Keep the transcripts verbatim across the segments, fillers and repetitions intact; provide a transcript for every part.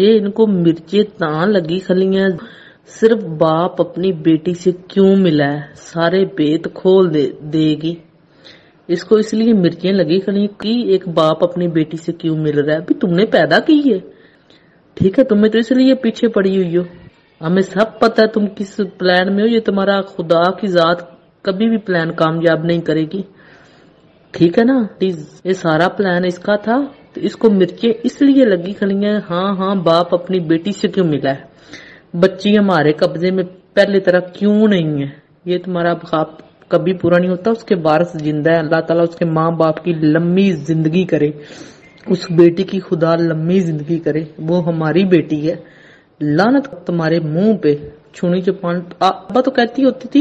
ये इनको मिर्चे तां लगी खलियां, सिर्फ बाप अपनी बेटी से क्यों मिला है, सारे बेत खोल दे, देगी। इसको इसलिए मिर्चें लगी खली कि एक बाप अपनी बेटी से क्यों मिल रहा है, भी तुमने पैदा की है, ठीक है, तुम्हें तो इसलिए पीछे पड़ी हुई हो। हमें सब पता है तुम किस प्लान में हो, ये तुम्हारा खुदा की जात कभी भी प्लान कामयाब नहीं करेगी, ठीक है ना। ये सारा प्लान इसका था, तो इसको मिर्चें इसलिए लगी खली है, हाँ हाँ बाप अपनी बेटी से क्यों मिला है, बच्ची हमारे कब्जे में पहले तरह क्यों नहीं है, ये तुम्हारा ख्वाब कभी पूरा नहीं होता। उसके वारिस जिंदा है, अल्लाह ताला उसके माँ बाप की लंबी जिंदगी करे, उस बेटी की खुदा लंबी जिंदगी करे, वो हमारी बेटी है, लानत तुम्हारे मुंह पे। छुनी चौपान आबा तो कहती होती थी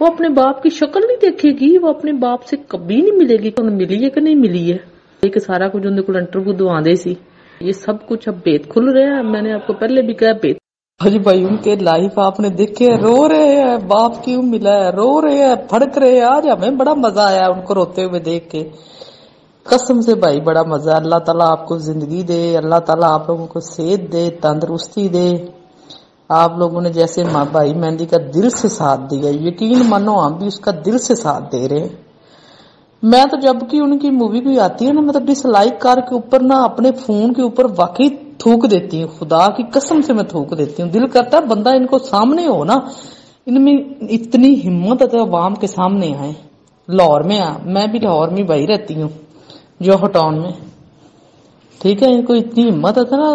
वो अपने बाप की शक्ल नहीं देखेगी, वो अपने बाप से कभी नहीं मिलेगी, तो मिली है कि नहीं मिली है। एक सारा कुछ उनके को इंटरव्यू दुआदे सी, ये सब कुछ अब बेत खुल रहा है। मैंने आपको पहले भी कहा बेत भाजी भाई उनके लाइफ आपने देखे, रो रहे हैं बाप क्यों मिला है, रो रहे हैं, भड़क रहे हैं। आज हमें बड़ा मजा आया उनको रोते हुए देख के, कसम से भाई बड़ा मजा। अल्लाह ताला आपको जिंदगी दे, अल्लाह ताला आप लोगों को सेहत दे, तंदरुस्ती दे। आप लोगों ने जैसे माँ भाई मेहंदी का दिल से साथ दिया, यकीन मानो हम भी उसका दिल से साथ दे रहे हैं। मैं तो जबकि उनकी मूवी भी आती है ना, मतलब डिसलाइक कार के ऊपर ना, अपने फोन के ऊपर वाकई थूक देती हूँ, खुदा की कसम से मैं थूक देती हूँ। दिल करता है बंदा इनको सामने हो ना, इनमें इतनी हिम्मत है तो आवाम के सामने आए। लाहौर में आ, मैं भी लाहौर में भाई रहती हूँ, जोहर टाउन में, ठीक है। इनको इतनी हिम्मत है ना,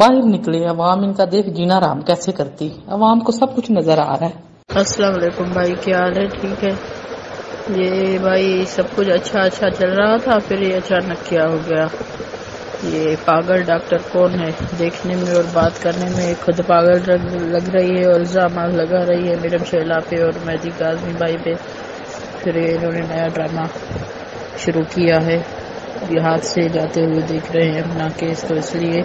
बाहर निकले आवाम, इनका देख जीना राम कैसे करती, आवाम को सब कुछ नजर आ रहा है। अस्सलाम वालेकुम भाई, क्या हाल है, ठीक है। ये भाई सब कुछ अच्छा अच्छा चल रहा था, फिर ये अचानक क्या हो गया। ये पागल डॉक्टर कौन है, देखने में और बात करने में खुद पागल लग रही है और इल्जाम लगा रही है मेडम शैला पे और मेहदी काजमी भाई पे। फिर इन्होंने नया ड्रामा शुरू किया है, ये हाथ से जाते हुए देख रहे हैं अपना केस, तो इसलिए।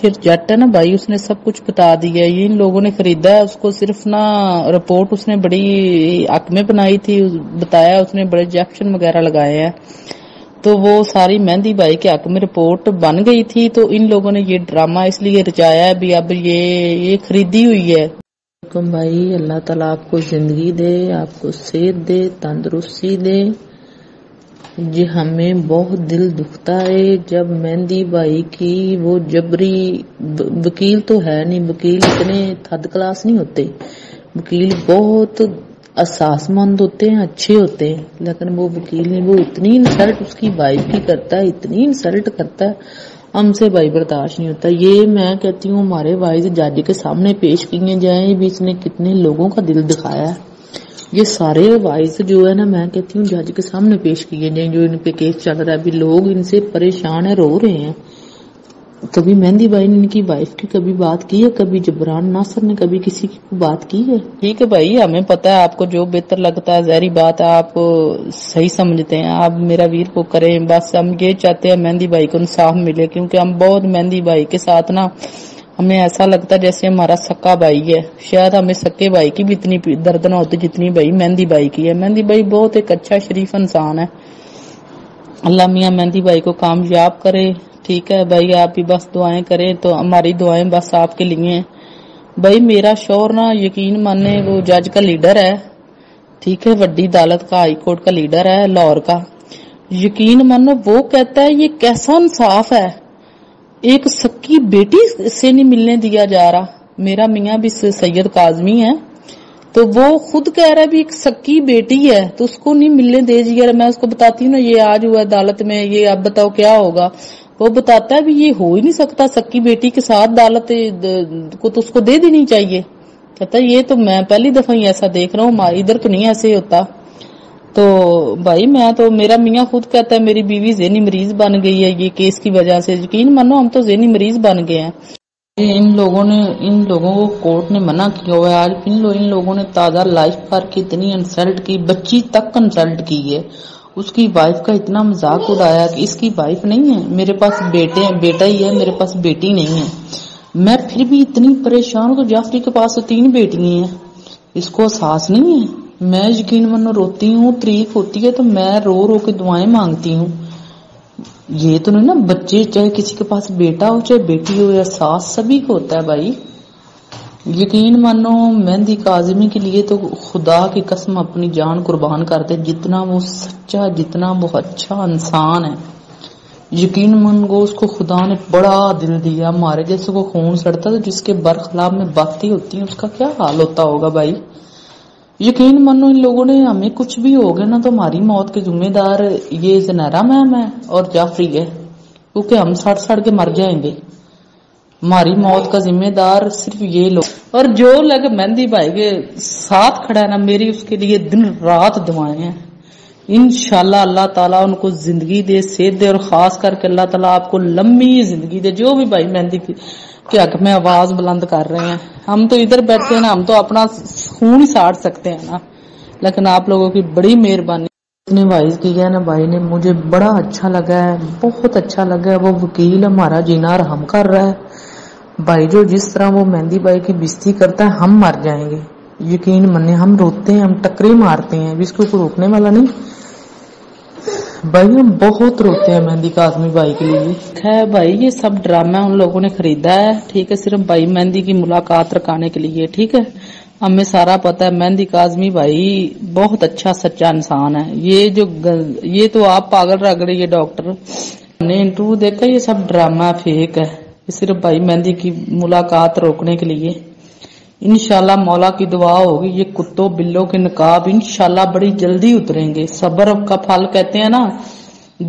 फिर जट है ना भाई, उसने सब कुछ बता दिया, ये इन लोगों ने खरीदा है उसको। सिर्फ ना रिपोर्ट उसने बड़ी हक में बनाई थी, बताया उसने बड़े इंजेक्शन वगैरह लगाए हैं, तो वो सारी मेहंदी भाई के हक में रिपोर्ट बन गई थी। तो इन लोगों ने ये ड्रामा इसलिए रचाया भी, अब ये ये खरीदी हुई है। तुम भाई अल्लाह ताला आपको जिंदगी दे, आपको सेहत दे, तंदरुस्ती दे। जी हमें बहुत दिल दुखता है जब मेहंदी भाई की वो जबरी, वकील तो है नहीं, वकील इतने थर्ड क्लास नहीं होते, वकील बहुत अहसासमंद होते हैं, अच्छे होते हैं, लेकिन वो वकील ने वो इतनी इंसल्ट उसकी वाइफ की करता है, इतनी इंसल्ट करता है, हमसे भाई बर्दाश्त नहीं होता। ये मैं कहती हूँ हमारे वाइफ जज के सामने पेश किए जाए, भी इसने कितने लोगों का दिल दिखाया है। ये सारे वाइफ जो है ना, मैं कहती हूँ जज के सामने पेश किए जाए, जो इन पे केस चल रहा है, अभी लोग इनसे परेशान है, रो रहे हैं। कभी मेहंदी भाई ने इनकी वाइफ की कभी बात की है, कभी जबरान नासर ने कभी किसी की बात की है। ठीक है भाई, हमें पता है आपको जो बेहतर लगता है, जहरी बात है, आप सही समझते हैं, आप मेरा वीर को करें, बस हम ये चाहते हैं मेहंदी भाई को इंसाफ मिले, क्योंकि हम बहुत मेहंदी भाई के साथ ना, हमें ऐसा लगता है जैसे हमारा सक्का भाई है। शायद हमें सक्के भाई की भी इतनी दर्द ना होती जितनी भाई मेहंदी भाई की है। मेहंदी भाई बहुत एक अच्छा शरीफ इंसान है, अल्लाह मियाँ मेहंदी भाई को कामयाब करे, ठीक है भाई। आप भी बस दुआएं करें, तो हमारी दुआएं बस आपके लिए हैं भाई। मेरा शोर ना यकीन माने वो जज का लीडर है, ठीक है, वड्डी अदालत का, हाई कोर्ट का लीडर है लाहौर का, यकीन मानो वो कहता है ये कैसा इंसाफ है, एक सक्की बेटी से नहीं मिलने दिया जा रहा। मेरा मियाँ भी सैयद काजमी है, तो वो खुद कह रहा है भी एक सक्की बेटी है तो उसको नहीं मिलने दे दिया। मैं उसको बताती हूँ ना ये आज हुआ अदालत में, ये आप बताओ क्या होगा, वो बताता है भी ये हो ही नहीं सकता, सक्की बेटी के साथ अदालत को तो उसको दे देनी चाहिए। कहता है ये तो मैं पहली दफा ही ऐसा देख रहा हूँ, इधर तो नहीं ऐसे होता। तो भाई मैं तो, मेरा मियाँ खुद कहता है मेरी बीवी ज़हनी मरीज बन गई है ये केस की वजह से, यकीन मानो हम तो ज़हनी मरीज बन गए हैं। इन लोगों ने, इन लोगों को कोर्ट ने मना किया हुआ है। आज इन, लो, इन लोगों ने ताजा लाइफ पार की इतनी इंसल्ट की, बच्ची तक इंसल्ट की है, उसकी वाइफ का इतना मजाक उड़ाया कि इसकी वाइफ नहीं है, मेरे पास बेटे हैं, बेटा ही है, मेरे पास बेटी नहीं है, मैं फिर भी इतनी परेशान हूँ। तो जाफरी के पास तो तीन बेटियां हैं, इसको एहसास नहीं है। मैं यकीन मानो रोती हूँ, तकलीफ होती है, तो मैं रो रो के दुआएं मांगती हूँ ये तो नहीं ना, बच्चे चाहे किसी के पास बेटा हो चाहे बेटी हो या सास, सभी को होता है भाई। यकीन मानो मेहंदी काजमी के लिए तो खुदा की कसम अपनी जान कुर्बान करते, जितना वो सच्चा जितना वो अच्छा इंसान है, यकीन मानो उसको खुदा ने बड़ा दिल दिया। हमारे जैसे वो खून सड़ता तो जिसके बरखिलाफ में बातें होती हैं उसका क्या हाल होता होगा भाई। यकीन मानो इन लोगों ने हमें कुछ भी हो गया ना तो हमारी मौत के जिम्मेदार ये ज़नारा मैम है और जाफरी है, क्योंकि हम सड़ सड़ के मर जाएंगे। हमारी मौत का जिम्मेदार सिर्फ ये लोग। और जो लग मेहंदी भाई के साथ खड़ा है ना, मेरी उसके लिए दिन रात दुआएं हैं। इंशाल्लाह अल्लाह ताला उनको जिंदगी दे, सेहत दे, और खास करके अल्लाह ताला आपको लंबी जिंदगी दे। जो भी भाई मेहंदी के हक में आवाज बुलंद कर रहे हैं, हम तो इधर बैठते हैं ना, हम तो अपना खून ही साड़ सकते हैं ना, लेकिन आप लोगों की बड़ी मेहरबानी। इतने वाइज किया ना भाई ने, मुझे बड़ा अच्छा लगा है, बहुत अच्छा लगा है। वो वकील हमारा जीना रहम कर रहा है भाई, जो जिस तरह वो मेहंदी भाई की बेइज्जती करता है, हम मर जाएंगे। यकीन मने हम रोते हैं, हम टकरे मारते हैं, इसको कोई रोकने वाला नहीं भाई। हम बहुत रोते हैं मेहंदी काजमी भाई के लिए। खैर भाई ये सब ड्रामा उन लोगों ने खरीदा है, ठीक है, सिर्फ भाई मेहंदी की मुलाकात रखाने के लिए, ठीक है। हमें सारा पता है मेहंदी काजमी भाई बहुत अच्छा सच्चा इंसान है। ये जो ये तो आप पागल रग रही है डॉक्टर, हमने इंटरव्यू देखा, ये सब ड्रामा फेक है, सिर्फ भाई मेहंदी की मुलाकात रोकने के लिए। इंशाल्लाह मौला की दुआ होगी ये कुत्तों बिल्लों के नकाब इंशाल्लाह बड़ी जल्दी उतरेंगे। सब्र का फल कहते हैं ना,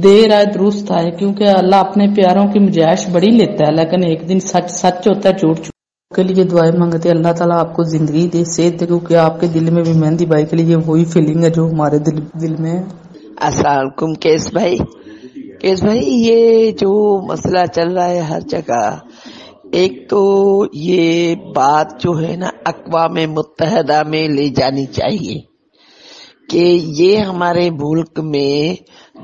देर आए दुरुस्त आए, क्योंकि अल्लाह अपने प्यारों की मजाइश बड़ी लेता है, लेकिन एक दिन सच सच होता है। चोट चोट के लिए दुआएं मंगते हैं, अल्लाह ताला आपको जिंदगी दे, सेहत दे, क्योंकि आपके दिल में भी मेहंदी भाई के लिए वही फीलिंग है जो हमारे दिल दिल में है। अस्सलाम वालेकुम केस भाई। केस भाई ये जो मसला चल रहा है हर जगह, एक तो ये बात जो है ना अक़वाम मुत्तहदा में ले जानी चाहिए कि ये हमारे मुल्क में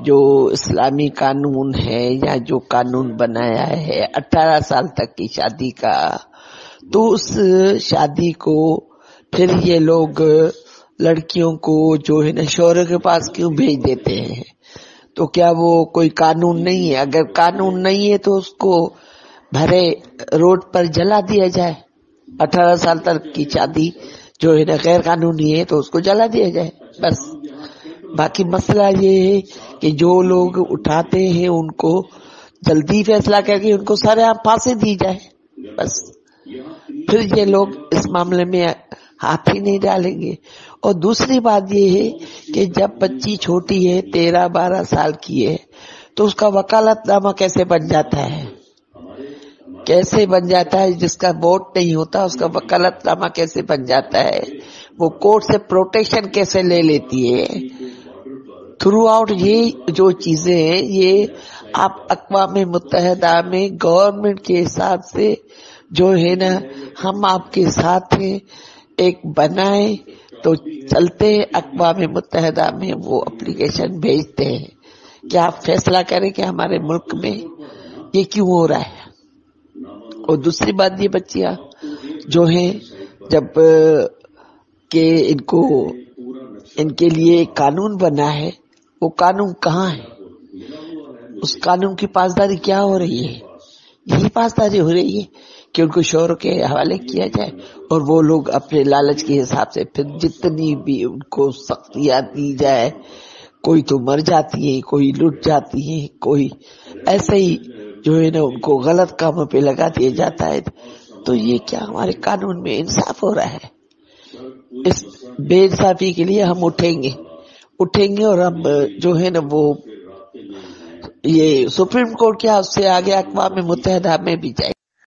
जो इस्लामी कानून है या जो कानून बनाया है अठारह साल तक की शादी का, तो उस शादी को फिर ये लोग लड़कियों को जो है ना शौहर के पास क्यों भेज देते हैं। तो क्या वो कोई कानून नहीं है? अगर कानून नहीं है तो उसको भरे रोड पर जला दिया जाए। अठारह साल तक की शादी जो है ना गैर कानूनी है तो उसको जला दिया जाए बस। बाकी मसला ये है कि जो लोग उठाते हैं उनको जल्दी फैसला करके उनको सारे आप फांसी दी जाए बस। फिर ये लोग इस मामले में हाथ ही नहीं डालेंगे। और दूसरी बात ये है कि जब बच्ची छोटी है, तेरह बारह साल की है, तो उसका वकालतनामा कैसे बन जाता है, कैसे बन जाता है? जिसका वोट नहीं होता उसका वकालतनामा कैसे बन जाता है? वो कोर्ट से प्रोटेक्शन कैसे ले लेती है? थ्रू आउट ये जो चीजें हैं ये आप अक़वाम मुत्तहदा में गवर्नमेंट के हिसाब से जो है ना हम आपके साथ हैं, एक बनाए तो चलते हैं। अक़वाम मुत्तहदा में वो अप्लीकेशन भेजते हैं कि आप फैसला करें कि हमारे मुल्क में ये क्यों हो रहा है। और दूसरी बात ये बच्चियां जो हैं जब के इनको इनके लिए कानून बना है, वो कानून कहाँ है? उस कानून की पासदारी क्या हो रही है? यही पासदारी हो रही है कि उनको शोहरों के हवाले किया जाए और वो लोग अपने लालच के हिसाब से फिर जितनी भी उनको सख्तियां दी जाए, कोई तो मर जाती है, कोई लुट जाती है, कोई ऐसे ही जो है ना उनको गलत कामों पे लगा दिया जाता है। तो ये क्या हमारे कानून में इंसाफ हो रहा है? इस बेइंसाफी के लिए हम उठेंगे उठेंगे और हम जो है ना वो ये सुप्रीम कोर्ट क्या उससे आगे अक़वाम मुत्तहदा में भी जाएंगे।